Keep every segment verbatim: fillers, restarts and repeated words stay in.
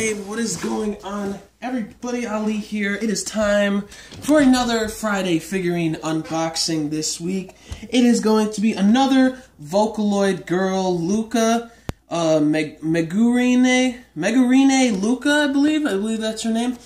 Hey, what is going on, everybody? Ali here. It is time for another Friday figurine unboxing this week. It is going to be another Vocaloid girl, Luca, uh, Meg Megurine, Megurine Luca, I believe. I believe that's her name.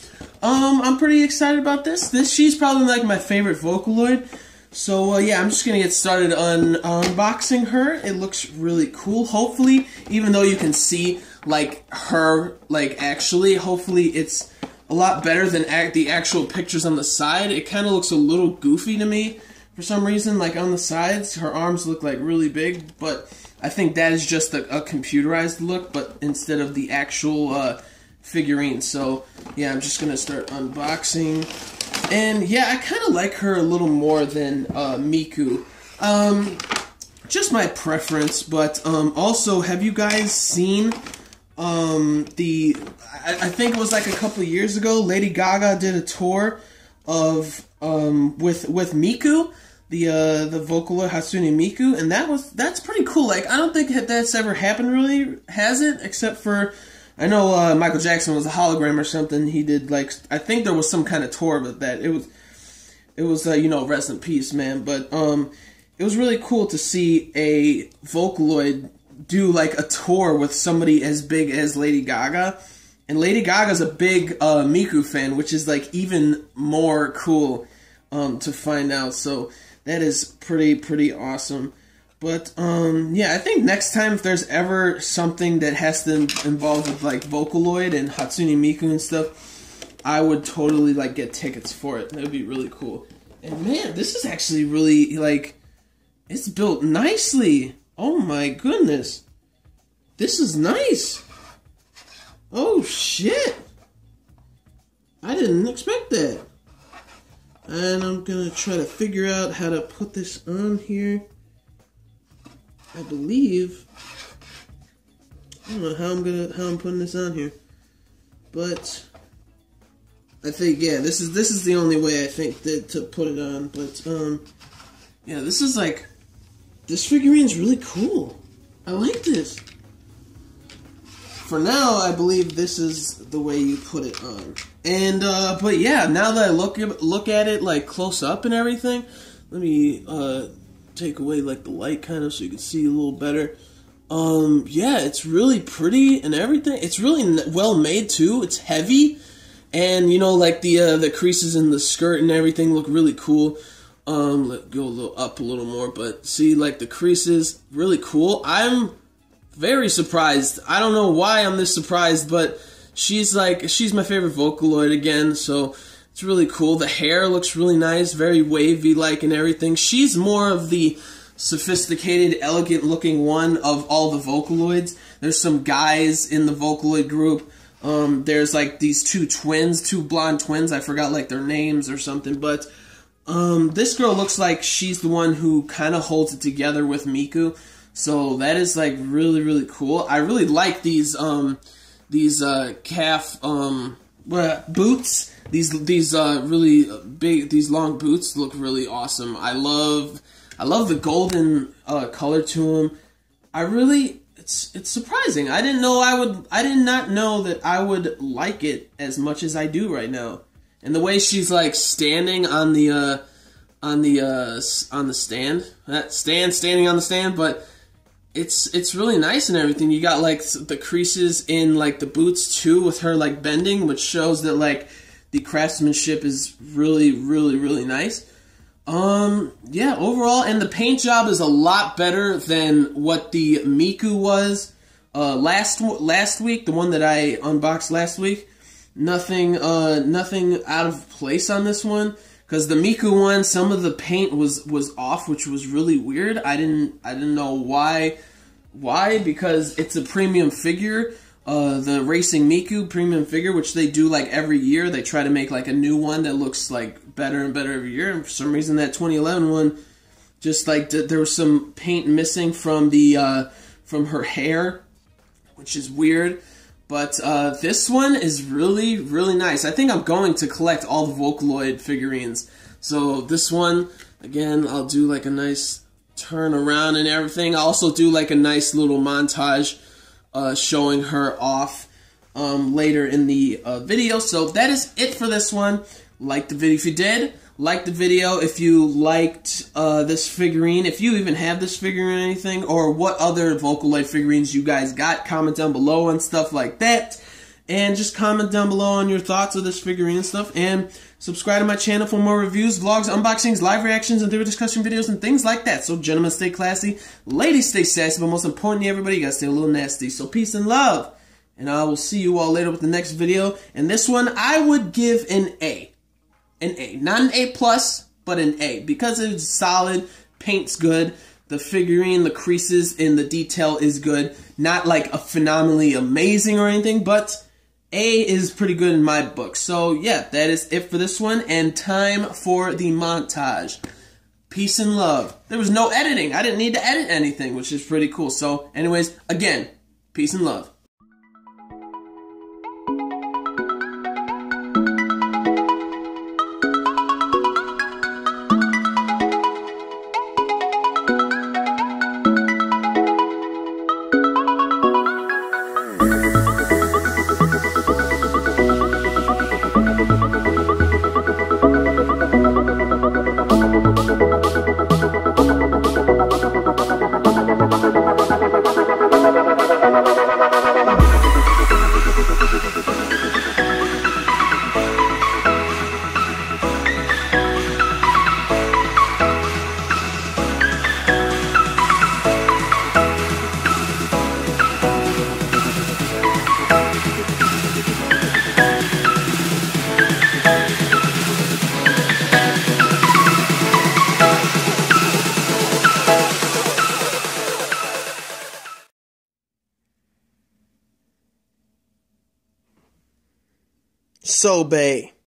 Um, I'm pretty excited about this. This she's probably like my favorite Vocaloid. So, uh, yeah, I'm just going to get started on unboxing her. It looks really cool. Hopefully, even though you can see, like, her, like, actually, hopefully it's a lot better than act the actual pictures on the side. It kind of looks a little goofy to me for some reason, like, on the sides. Her arms look, like, really big, but I think that is just a, a computerized look, but instead of the actual uh, figurine. So, yeah, I'm just going to start unboxing. And, yeah, I kind of like her a little more than uh, Miku. Um, just my preference, but um, also, have you guys seen um, the... I, I think it was like a couple of years ago, Lady Gaga did a tour of um, with with Miku, the uh, the Vocaloid Hatsune Miku, and that was that's pretty cool. Like, I don't think that's ever happened, really, has it? Except for... I know uh, Michael Jackson was a hologram or something. He did, like, I think there was some kind of tour of that. It was, it was uh, you know, rest in peace, man. But um, it was really cool to see a Vocaloid do, like, a tour with somebody as big as Lady Gaga. And Lady Gaga's a big uh, Miku fan, which is, like, even more cool um, to find out. So that is pretty, pretty awesome. But, um, yeah, I think next time if there's ever something that has to involve with, like, Vocaloid and Hatsune Miku and stuff, I would totally, like, get tickets for it. That would be really cool. And, man, this is actually really, like, it's built nicely. Oh, my goodness. This is nice. Oh, shit. I didn't expect that. And I'm gonna try to figure out how to put this on here. I believe, I don't know how I'm gonna how I'm putting this on here, but I think, yeah, this is this is the only way I think that to put it on. But um, yeah, this is like, this figurine's really cool. I like this. For now, I believe this is the way you put it on. And uh, but yeah, now that I look look at it like close up and everything, let me uh. take away like the light kind of so you can see a little better. Um, yeah, it's really pretty and everything. It's really well made too. It's heavy, and you know, like the uh, the creases in the skirt and everything look really cool. Um, let go a little up a little more, but see, like, the creases, really cool. I'm very surprised. I don't know why I'm this surprised, but she's like she's my favorite Vocaloid again. So. It's really cool. The hair looks really nice, very wavy-like and everything. She's more of the sophisticated, elegant-looking one of all the Vocaloids. There's some guys in the Vocaloid group. Um, there's, like, these two twins, two blonde twins. I forgot, like, their names or something. But um, this girl looks like she's the one who kind of holds it together with Miku. So that is, like, really, really cool. I really like these, um, these uh, calf... Um, Well, boots, these these uh, really big, these long boots look really awesome. I love, I love the golden uh, color to them. I really, it's it's surprising. I didn't know I would, I did not know that I would like it as much as I do right now. And the way she's like standing on the, uh, on the, uh, on the stand, that stand, standing on the stand, but. It's it's really nice and everything. You got, like, the creases in, like, the boots, too, with her, like, bending, which shows that, like, the craftsmanship is really, really, really nice. Um, yeah, overall, and the paint job is a lot better than what the Miku was uh, last last week, the one that I unboxed last week. Nothing, uh, nothing out of place on this one. Because the Miku one, some of the paint was, was off, which was really weird. I didn't I didn't know why, why because it's a premium figure, uh, the Racing Miku premium figure, which they do like every year. They try to make like a new one that looks like better and better every year. And for some reason, that twenty eleven one, just like there was some paint missing from the uh, from her hair, which is weird. But uh, this one is really, really nice. I think I'm going to collect all the Vocaloid figurines. So this one, again, I'll do like a nice turn around and everything. I'll also do like a nice little montage uh, showing her off. um, later in the uh, video. So that is it for this one. Like the video if you did. Like the video if you liked uh, this figurine. If you even have this figurine or anything. Or what other Vocaloid figurines you guys got. Comment down below and stuff like that. And just comment down below on your thoughts of this figurine and stuff. And subscribe to my channel for more reviews, vlogs, unboxings, live reactions, and theory discussion videos and things like that. So gentlemen, stay classy. Ladies, stay sassy. But most importantly, everybody, you gotta stay a little nasty. So peace and love. And I will see you all later with the next video. And this one, I would give an A. An A. Not an A plus, but an A. Because it's solid, paint's good, the figurine, the creases, and the detail is good. Not like a phenomenally amazing or anything, but A is pretty good in my book. So yeah, that is it for this one. And time for the montage. Peace and love. There was no editing. I didn't need to edit anything, which is pretty cool. So anyways, again, peace and love. So bae.